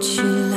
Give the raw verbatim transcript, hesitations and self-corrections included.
what you